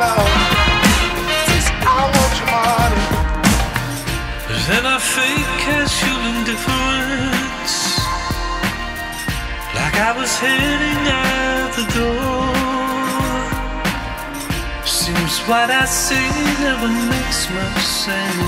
about. I want your money. Then I fake casual indifference, like I was heading out the door. Seems what I see never makes much sense.